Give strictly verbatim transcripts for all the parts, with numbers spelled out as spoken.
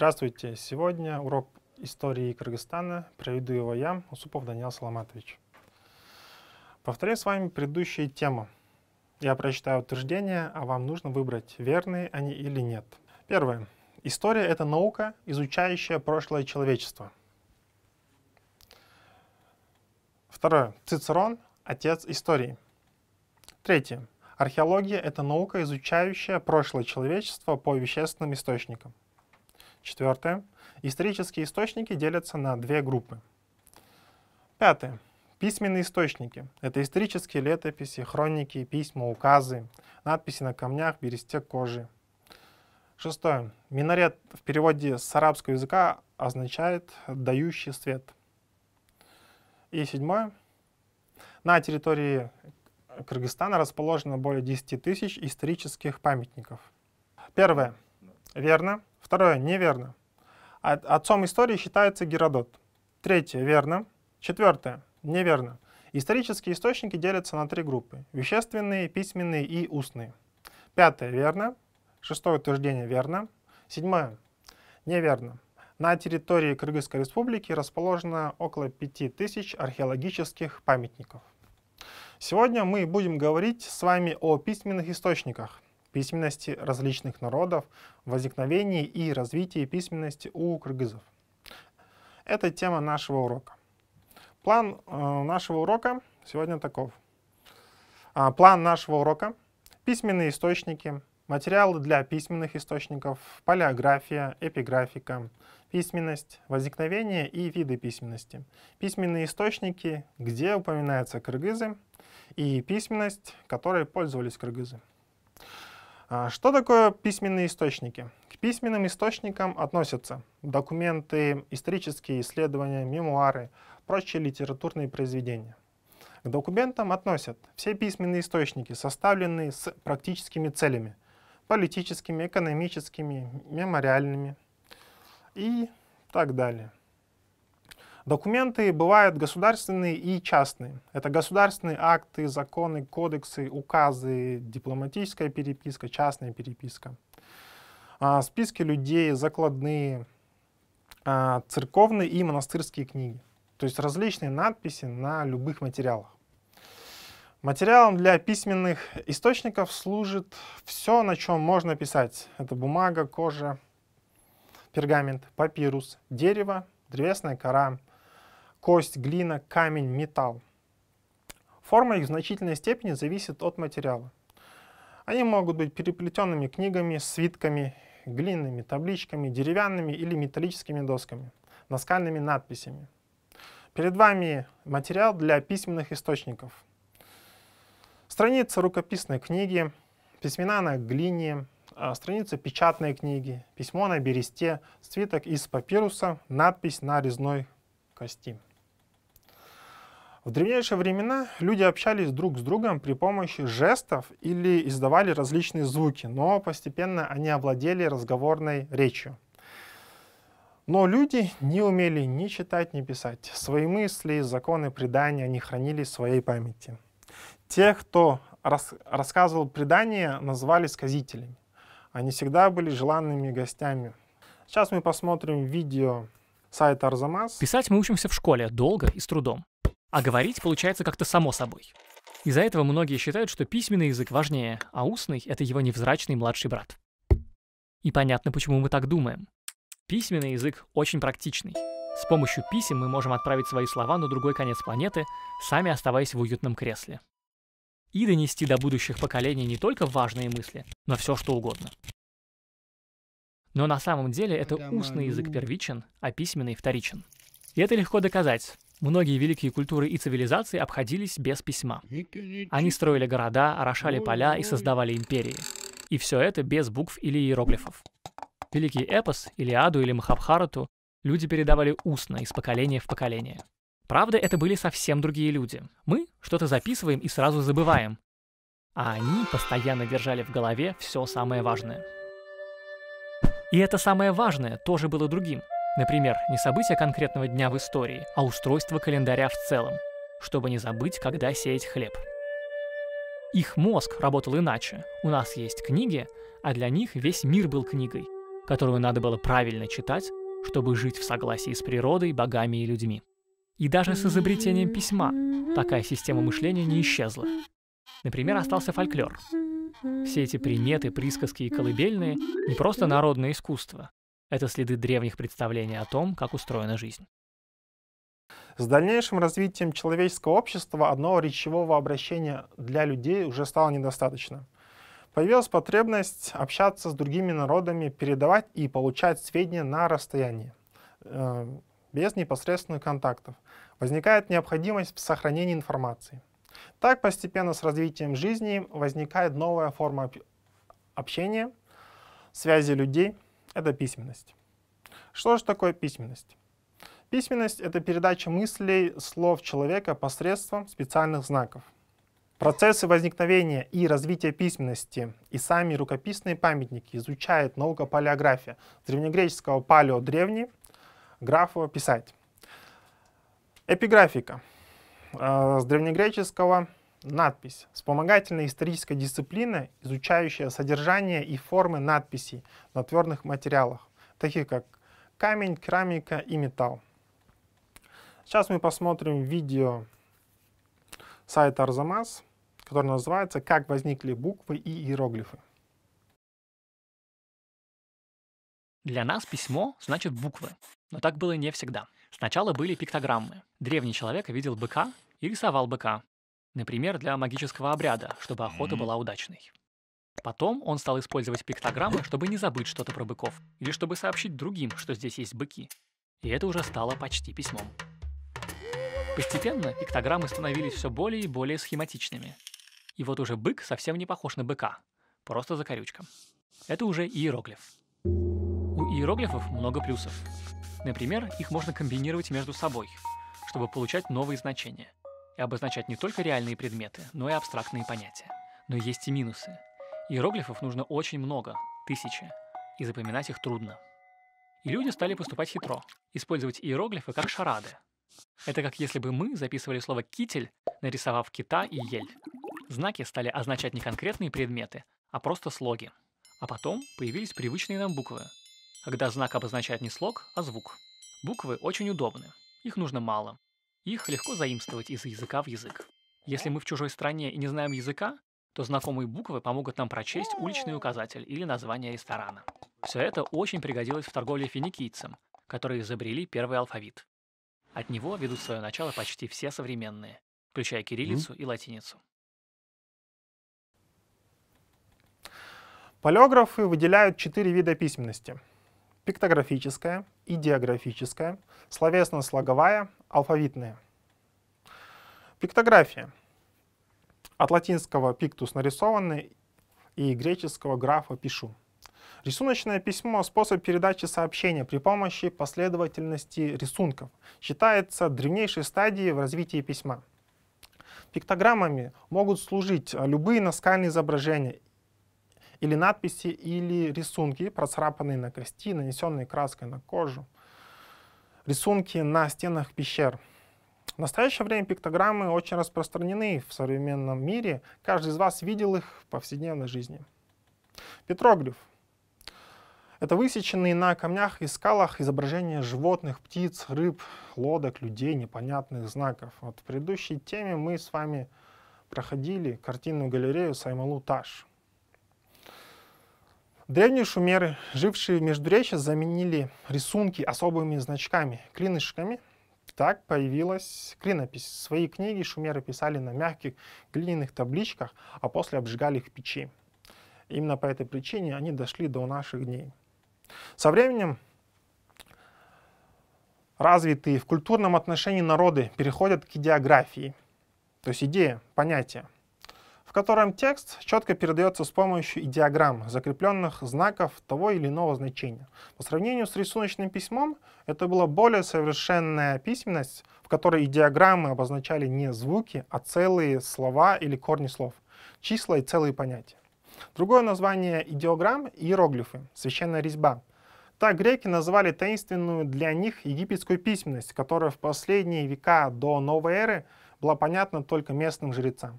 Здравствуйте! Сегодня урок истории Кыргызстана. Проведу его я, Усупов Даниил Саломатович. Повторяю с вами предыдущие темы. Я прочитаю утверждения, а вам нужно выбрать, верные они или нет. Первое. История — это наука, изучающая прошлое человечества. Второе. Цицерон — отец истории. Третье. Археология — это наука, изучающая прошлое человечества по вещественным источникам. Четвертое. Исторические источники делятся на две группы. Пятое. Письменные источники. Это исторические летописи, хроники, письма, указы, надписи на камнях, бересте, кожи. Шестое. Минарет в переводе с арабского языка означает «дающий свет». И седьмое. На территории Кыргызстана расположено более десяти тысяч исторических памятников. Первое. Верно. Второе. Неверно. Отцом истории считается Геродот. Третье. Верно. Четвертое. Неверно. Исторические источники делятся на три группы. Вещественные, письменные и устные. Пятое. Верно. Шестое утверждение. Верно. Седьмое. Неверно. На территории Кыргызской республики расположено около пяти тысяч археологических памятников. Сегодня мы будем говорить с вами о письменных источниках, письменности различных народов, возникновении и развитии письменности у кыргызов. Это тема нашего урока. План нашего урока сегодня таков. План нашего урока — письменные источники, материалы для письменных источников, палеография, эпиграфика, письменность, возникновение и виды письменности, письменные источники, где упоминаются кыргызы, и письменность, которой пользовались кыргызы. Что такое письменные источники? К письменным источникам относятся документы, исторические исследования, мемуары, прочие литературные произведения. К документам относят все письменные источники, составленные с практическими целями – политическими, экономическими, мемориальными и так далее. Документы бывают государственные и частные. Это государственные акты, законы, кодексы, указы, дипломатическая переписка, частная переписка, списки людей, закладные, церковные и монастырские книги. То есть различные надписи на любых материалах. Материалом для письменных источников служит все, на чем можно писать. Это бумага, кожа, пергамент, папирус, дерево, древесная кора, кость, глина, камень, металл. Форма их в значительной степени зависит от материала. Они могут быть переплетенными книгами, свитками, глиняными табличками, деревянными или металлическими досками, наскальными надписями. Перед вами материал для письменных источников. Страница рукописной книги, письмена на глине, страница печатной книги, письмо на бересте, свиток из папируса, надпись на резной кости. В древнейшие времена люди общались друг с другом при помощи жестов или издавали различные звуки, но постепенно они овладели разговорной речью. Но люди не умели ни читать, ни писать. Свои мысли, законы, предания они хранили в своей памяти. Те, кто рас- рассказывал предания, назвали сказителями. Они всегда были желанными гостями. Сейчас мы посмотрим видео сайта Арзамас. Писать мы учимся в школе долго и с трудом. А говорить получается как-то само собой. Из-за этого многие считают, что письменный язык важнее, а устный — это его невзрачный младший брат. И понятно, почему мы так думаем. Письменный язык очень практичный. С помощью писем мы можем отправить свои слова на другой конец планеты, сами оставаясь в уютном кресле. И донести до будущих поколений не только важные мысли, но все что угодно. Но на самом деле это устный язык первичен, а письменный вторичен. И это легко доказать. Многие великие культуры и цивилизации обходились без письма. Они строили города, орошали поля и создавали империи. И все это без букв или иероглифов. Великий эпос, Илиаду или Махабхарату, люди передавали устно из поколения в поколение. Правда, это были совсем другие люди. Мы что-то записываем и сразу забываем. А они постоянно держали в голове все самое важное. И это самое важное тоже было другим. Например, не события конкретного дня в истории, а устройство календаря в целом, чтобы не забыть, когда сеять хлеб. Их мозг работал иначе. У нас есть книги, а для них весь мир был книгой, которую надо было правильно читать, чтобы жить в согласии с природой, богами и людьми. И даже с изобретением письма такая система мышления не исчезла. Например, остался фольклор. Все эти приметы, присказки и колыбельные — не просто народное искусство. Это следы древних представлений о том, как устроена жизнь. С дальнейшим развитием человеческого общества одного речевого обращения для людей уже стало недостаточно. Появилась потребность общаться с другими народами, передавать и получать сведения на расстоянии, без непосредственных контактов. Возникает необходимость в сохранении информации. Так постепенно с развитием жизни возникает новая форма общения, связи людей. Это письменность. Что же такое письменность? Письменность — это передача мыслей, слов человека посредством специальных знаков. Процессы возникновения и развития письменности и сами рукописные памятники изучает наука палеография, древнегреческого палео — древний, графо — писать. Эпиграфика. С древнегреческого надпись. Вспомогательная историческая дисциплина, изучающая содержание и формы надписей на твердых материалах, таких как камень, керамика и металл. Сейчас мы посмотрим видео сайта Арзамас, которое называется «Как возникли буквы и иероглифы». Для нас письмо значит буквы, но так было не всегда. Сначала были пиктограммы. Древний человек видел быка и рисовал быка. Например, для магического обряда, чтобы охота была удачной. Потом он стал использовать пиктограммы, чтобы не забыть что-то про быков, или чтобы сообщить другим, что здесь есть быки. И это уже стало почти письмом. Постепенно пиктограммы становились все более и более схематичными. И вот уже бык совсем не похож на быка, просто закорючка. Это уже иероглиф. У иероглифов много плюсов. Например, их можно комбинировать между собой, чтобы получать новые значения. И обозначать не только реальные предметы, но и абстрактные понятия. Но есть и минусы. Иероглифов нужно очень много, тысячи, и запоминать их трудно. И люди стали поступать хитро, использовать иероглифы как шарады. Это как если бы мы записывали слово «китель», нарисовав кита и ель. Знаки стали означать не конкретные предметы, а просто слоги. А потом появились привычные нам буквы, когда знак обозначает не слог, а звук. Буквы очень удобны, их нужно мало. Их легко заимствовать из языка в язык. Если мы в чужой стране и не знаем языка, то знакомые буквы помогут нам прочесть уличный указатель или название ресторана. Все это очень пригодилось в торговле финикийцам, которые изобрели первый алфавит. От него ведут свое начало почти все современные, включая кириллицу и латиницу. Палеографы выделяют четыре вида письменности. Пиктографическая, идеографическая, словесно-слоговая, алфавитная. Пиктография. От латинского «пиктус» — нарисованный и греческого «графа» — пишу. Рисуночное письмо — способ передачи сообщения при помощи последовательности рисунков. Считается древнейшей стадией в развитии письма. Пиктограммами могут служить любые наскальные изображения или надписи, или рисунки, процарапанные на кости, нанесенные краской на кожу, рисунки на стенах пещер. В настоящее время пиктограммы очень распространены в современном мире, каждый из вас видел их в повседневной жизни. Петроглиф — это высеченные на камнях и скалах изображения животных, птиц, рыб, лодок, людей, непонятных знаков. Вот в предыдущей теме мы с вами проходили картинную галерею Саймалуташ. Древние шумеры, жившие в Междуречье, заменили рисунки особыми значками, клинышками. Так появилась клинопись. Свои книги шумеры писали на мягких глиняных табличках, а после обжигали их в печи. Именно по этой причине они дошли до наших дней. Со временем развитые в культурном отношении народы переходят к идеографии, то есть идея, понятие, в котором текст четко передается с помощью идеограмм, закрепленных знаков того или иного значения. По сравнению с рисуночным письмом, это была более совершенная письменность, в которой идеограммы обозначали не звуки, а целые слова или корни слов, числа и целые понятия. Другое название идеограмм — иероглифы, священная резьба. Так греки называли таинственную для них египетскую письменность, которая в последние века до новой эры была понятна только местным жрецам.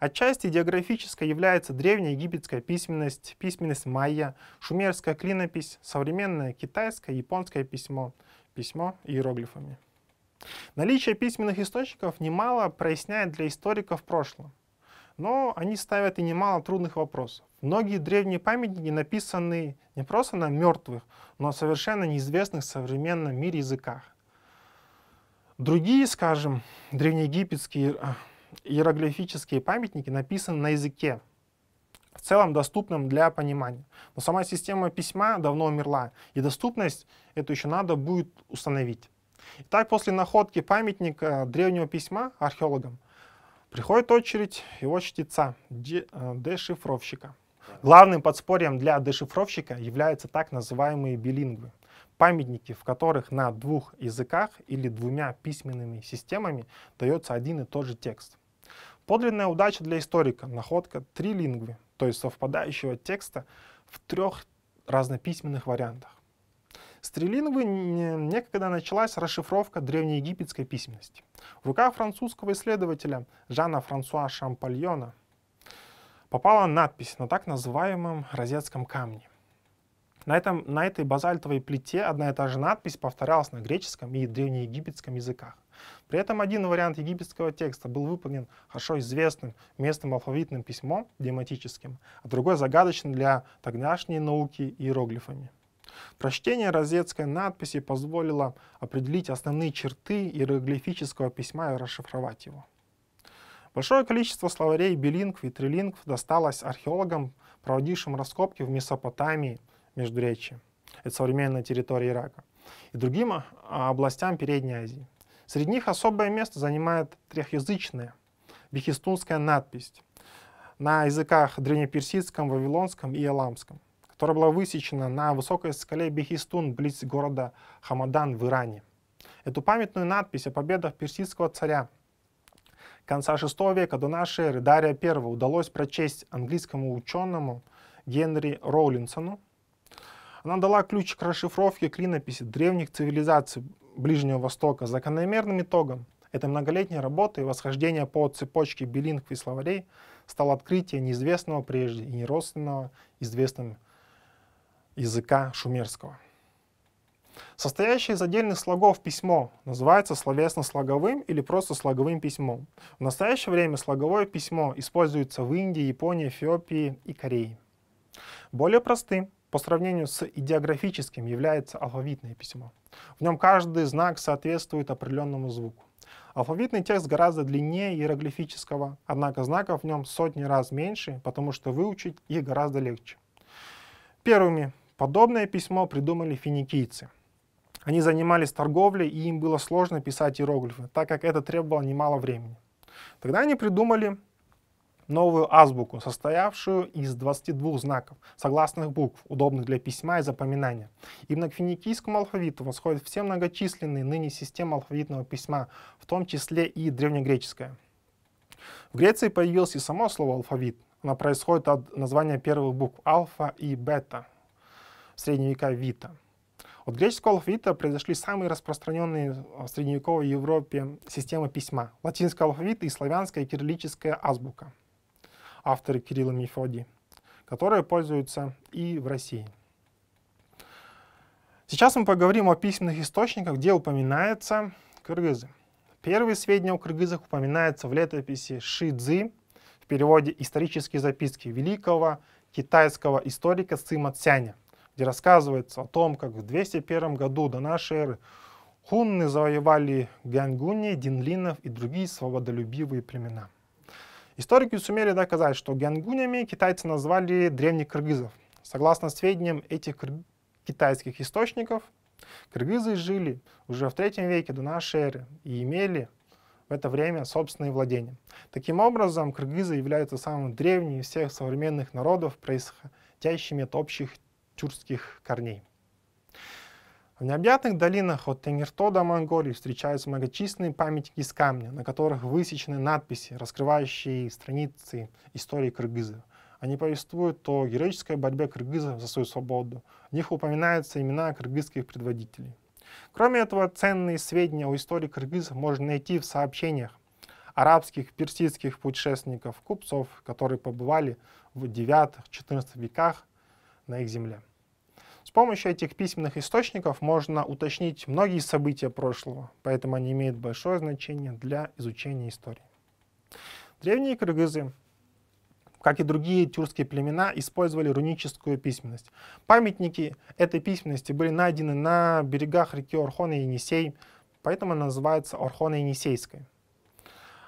Отчасти идеографической является древняя египетская письменность, письменность майя, шумерская клинопись, современное китайское, японское письмо, письмо иероглифами. Наличие письменных источников немало проясняет для историков прошлого, но они ставят и немало трудных вопросов. Многие древние памятники написаны не просто на мертвых, но совершенно неизвестных в современном мире языках. Другие, скажем, древнеегипетские иероглифические памятники написаны на языке, в целом доступном для понимания. Но сама система письма давно умерла, и доступность эту еще надо будет установить. Итак, после находки памятника древнего письма археологам приходит очередь его чтеца, дешифровщика. Главным подспорьем для дешифровщика являются так называемые билингвы. Памятники, в которых на двух языках или двумя письменными системами дается один и тот же текст. Подлинная удача для историка — находка трилингвы, то есть совпадающего текста в трех разнописьменных вариантах. С трилингвы некогда началась расшифровка древнеегипетской письменности. В руках французского исследователя Жана-Франсуа Шампольона попала надпись на так называемом Розетском камне. На, этом, на этой базальтовой плите одна и та же надпись повторялась на греческом и древнеегипетском языках. При этом один вариант египетского текста был выполнен хорошо известным местным алфавитным письмом, дематическим, а другой загадочным для тогдашней науки иероглифами. Прочтение розетской надписи позволило определить основные черты иероглифического письма и расшифровать его. Большое количество словарей билингв и трилингв досталось археологам, проводившим раскопки в Месопотамии, Междуречье, это современная территория Ирака, и другим областям Передней Азии. Среди них особое место занимает трехязычная бехистунская надпись на языках древнеперсидском, вавилонском и эламском, которая была высечена на высокой скале Бехистун близ города Хамадан в Иране. Эту памятную надпись о победах персидского царя конца шестого века до нашей эры Дария Первого удалось прочесть английскому ученому Генри Роулинсону. Она дала ключ к расшифровке клинописи древних цивилизаций Ближнего Востока. Закономерным итогом этой многолетней работы и восхождения по цепочке билингв и словарей стало открытие неизвестного прежде и неродственного известного языка шумерского. Состоящее из отдельных слогов письмо называется словесно-слоговым или просто слоговым письмом. В настоящее время слоговое письмо используется в Индии, Японии, Эфиопии и Корее. Более простым по сравнению с идеографическим является алфавитное письмо. В нем каждый знак соответствует определенному звуку. Алфавитный текст гораздо длиннее иероглифического, однако знаков в нем сотни раз меньше, потому что выучить их гораздо легче. Первыми подобное письмо придумали финикийцы. Они занимались торговлей, и им было сложно писать иероглифы, так как это требовало немало времени. Тогда они придумали новую азбуку, состоявшую из двадцати двух знаков, согласных букв, удобных для письма и запоминания. Именно к финикийскому алфавиту восходят все многочисленные ныне системы алфавитного письма, в том числе и древнегреческая. В Греции появилось и само слово алфавит. Оно происходит от названия первых букв альфа и бета, в средние века вита. От греческого алфавита произошли самые распространенные в средневековой Европе системы письма — латинский алфавит и славянская кириллическая азбука, авторы Кирилла и Мефодий, которые пользуются и в России. Сейчас мы поговорим о письменных источниках, где упоминаются кыргызы. Первые сведения о кыргызах упоминаются в летописи Ши Цзи, в переводе «Исторические записки великого китайского историка Сыма Цяня», где рассказывается о том, как в двести первом году до нашей эры хунны завоевали Гяньгуни, Динлинов и другие свободолюбивые племена. Историки сумели доказать, что гяньгунями китайцы назвали древних кыргызов. Согласно сведениям этих китайских источников, кыргызы жили уже в третьем веке до нашей эры и имели в это время собственные владения. Таким образом, кыргызы являются самым древним из всех современных народов, происходящими от общих тюркских корней. В необъятных долинах от Тенгерто до Монголии встречаются многочисленные памятники из камня, на которых высечены надписи, раскрывающие страницы истории кыргызов. Они повествуют о героической борьбе кыргызов за свою свободу. В них упоминаются имена кыргызских предводителей. Кроме этого, ценные сведения о истории кыргызов можно найти в сообщениях арабских, персидских путешественников, купцов, которые побывали в девятом-четырнадцатом веках на их земле. С помощью этих письменных источников можно уточнить многие события прошлого, поэтому они имеют большое значение для изучения истории. Древние кыргызы, как и другие тюркские племена, использовали руническую письменность. Памятники этой письменности были найдены на берегах реки Орхон и Енисей, поэтому она называется Орхон-Енисейской.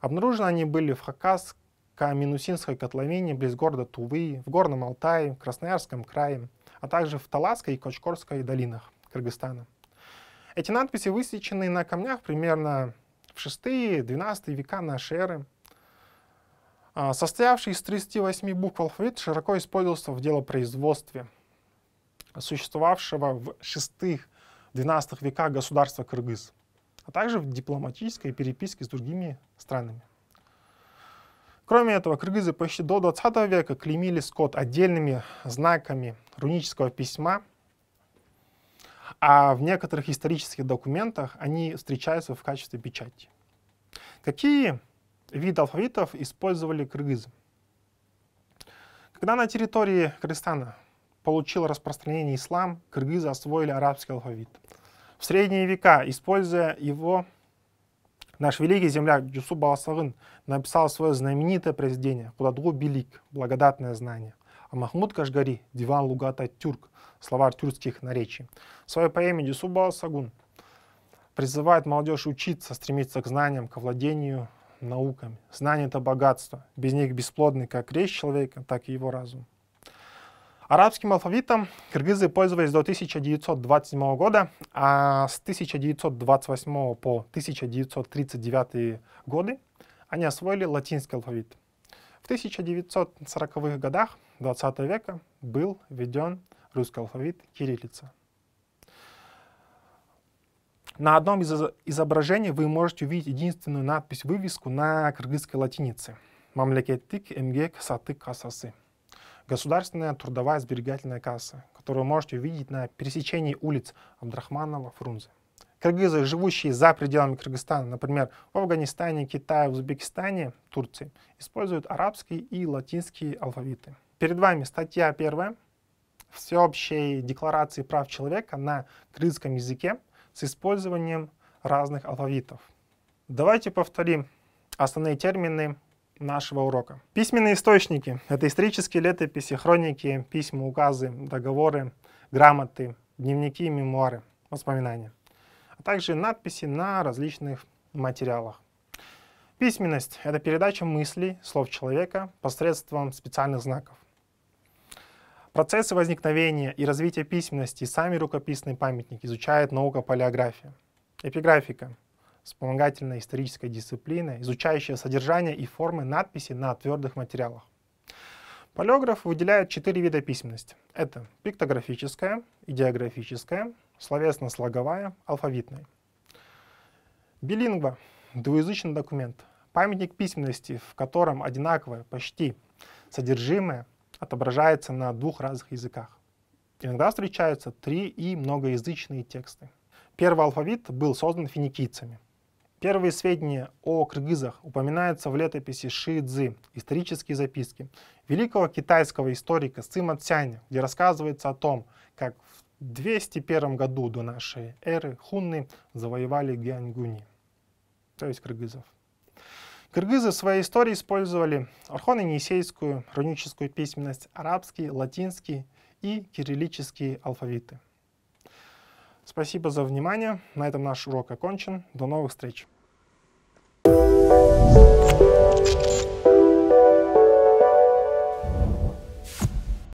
Обнаружены они были в Хакаско-Минусинской котловине, близ города Тувы, в Горном Алтае, Красноярском крае, а также в Таласской и Кочкорской долинах Кыргызстана. Эти надписи высечены на камнях примерно в шестом-двенадцатом века нашей эры. Состоявший из тридцати восьми букв алфавит широко использовался в делопроизводстве существовавшего в шестом-двенадцатом веках государства Кыргыз, а также в дипломатической переписке с другими странами. Кроме этого, кыргызы почти до двадцатого века клеймили скот отдельными знаками рунического письма, а в некоторых исторических документах они встречаются в качестве печати. Какие виды алфавитов использовали кыргызы? Когда на территории Кыргызстана получил распространение ислам, кыргызы освоили арабский алфавит. В средние века, используя его, наш великий земляк Джусуп Баласагун написал свое знаменитое произведение «Кудадгу белик» — «Благодатное знание», а Махмуд Кашгари — «Диван лугата тюрк» — «Словарь тюркских наречий». В своей поэме Джусуп Баласагун призывает молодежь учиться, стремиться к знаниям, к владению науками. Знания — это богатство, без них бесплодны как речь человека, так и его разум. Арабским алфавитом кыргызы пользовались до тысяча девятьсот двадцать седьмого года, а с тысяча девятьсот двадцать восьмого по тысяча девятьсот тридцать девятый годы они освоили латинский алфавит. В тысяча девятьсот сороковых годах двадцатого века был введен русский алфавит кириллица. На одном из изображений вы можете увидеть единственную надпись-вывеску на кыргызской латинице «Мамлекеттик эмгек сатык кассасы» — Государственная трудовая сберегательная касса, которую можете увидеть на пересечении улиц Абдрахманова, Фрунзе. Кыргызы, живущие за пределами Кыргызстана, например, в Афганистане, Китае, Узбекистане, Турции, используют арабские и латинские алфавиты. Перед вами статья первая Всеобщей декларации прав человека на кыргызском языке с использованием разных алфавитов. Давайте повторим основные термины нашего урока. Письменные источники — это исторические летописи, хроники, письма, указы, договоры, грамоты, дневники, мемуары, воспоминания, а также надписи на различных материалах. Письменность — это передача мыслей, слов человека посредством специальных знаков. Процессы возникновения и развития письменности и сами рукописные памятники изучает наука палеография. Эпиграфика — вспомогательная историческая дисциплина, изучающая содержание и формы надписи на твердых материалах. Палеограф выделяет четыре вида письменности. Это пиктографическая, идеографическая, словесно-слоговая, алфавитная. Билингва – двуязычный документ, памятник письменности, в котором одинаковое, почти содержимое отображается на двух разных языках. Иногда встречаются три- и многоязычные тексты. Первый алфавит был создан финикийцами. Первые сведения о кыргызах упоминаются в летописи Ши Цзи «Исторические записки» великого китайского историка Сыма Цяня, где рассказывается о том, как в двести первом году до нашей эры хунны завоевали Гяньгуни, то есть кыргызов. Кыргызы в своей истории использовали орхон-енисейскую руническую письменность, арабский, латинский и кириллические алфавиты. Спасибо за внимание. На этом наш урок окончен. До новых встреч!